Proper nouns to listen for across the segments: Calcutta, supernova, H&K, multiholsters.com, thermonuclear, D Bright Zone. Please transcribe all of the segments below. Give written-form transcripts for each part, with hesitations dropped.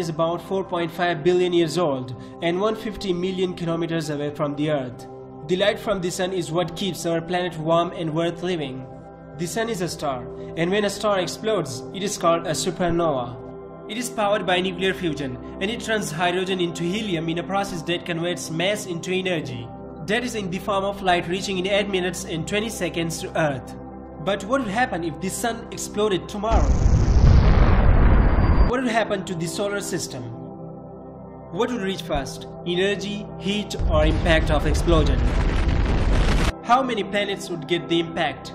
is about 4.5 billion years old and 150 million kilometers away from the Earth. The light from the sun is what keeps our planet warm and worth living. The sun is a star, and when a star explodes, it is called a supernova. It is powered by nuclear fusion, and it turns hydrogen into helium in a process that converts mass into energy. That is in the form of light reaching in 8 minutes and 20 seconds to Earth. But what would happen if the sun exploded tomorrow? What would happen to the solar system? What would reach first, energy, heat, or impact of explosion? How many planets would get the impact?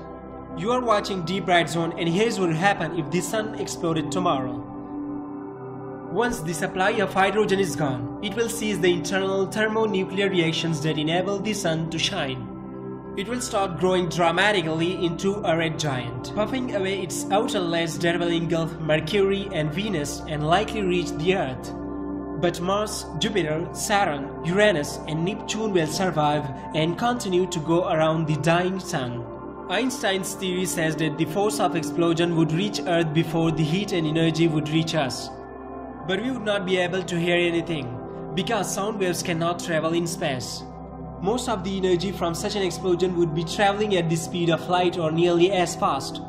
You are watching D Bright Zone, and here's what would happen if the sun exploded tomorrow. Once the supply of hydrogen is gone, it will cease the internal thermonuclear reactions that enable the sun to shine. It will start growing dramatically into a red giant, puffing away its outer layers that will engulf Mercury and Venus and likely reach the Earth. But Mars, Jupiter, Saturn, Uranus and Neptune will survive and continue to go around the dying sun. Einstein's theory says that the force of explosion would reach Earth before the heat and energy would reach us. But we would not be able to hear anything, because sound waves cannot travel in space. Most of the energy from such an explosion would be traveling at the speed of light or nearly as fast.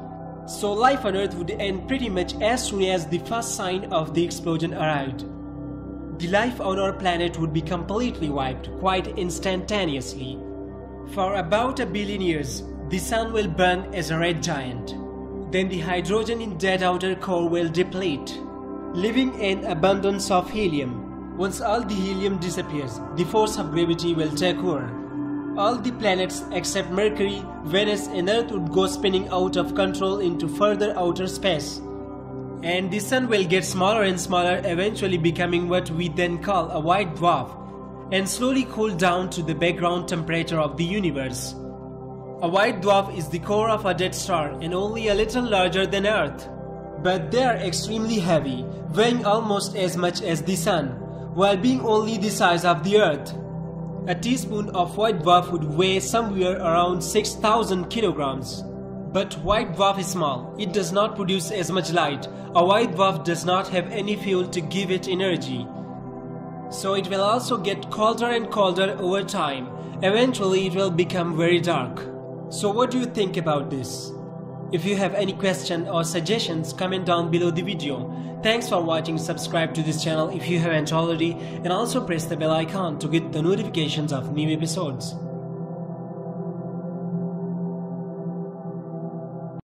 So life on Earth would end pretty much as soon as the first sign of the explosion arrived. The life on our planet would be completely wiped, quite instantaneously. For about a billion years, the sun will burn as a red giant. Then the hydrogen in that outer core will deplete, leaving an abundance of helium. Once all the helium disappears, the force of gravity will take over. All the planets except Mercury, Venus and Earth would go spinning out of control into further outer space. And the sun will get smaller and smaller, eventually becoming what we then call a white dwarf, and slowly cool down to the background temperature of the universe. A white dwarf is the core of a dead star and only a little larger than Earth. But they are extremely heavy, weighing almost as much as the sun, while being only the size of the Earth. A teaspoon of white dwarf would weigh somewhere around 6,000 kilograms. But white dwarf is small, it does not produce as much light. A white dwarf does not have any fuel to give it energy. So it will also get colder and colder over time. Eventually it will become very dark. So what do you think about this? If you have any question or suggestions, comment down below the video. Thanks for watching. Subscribe to this channel if you haven't already, and also press the bell icon to get the notifications of new episodes.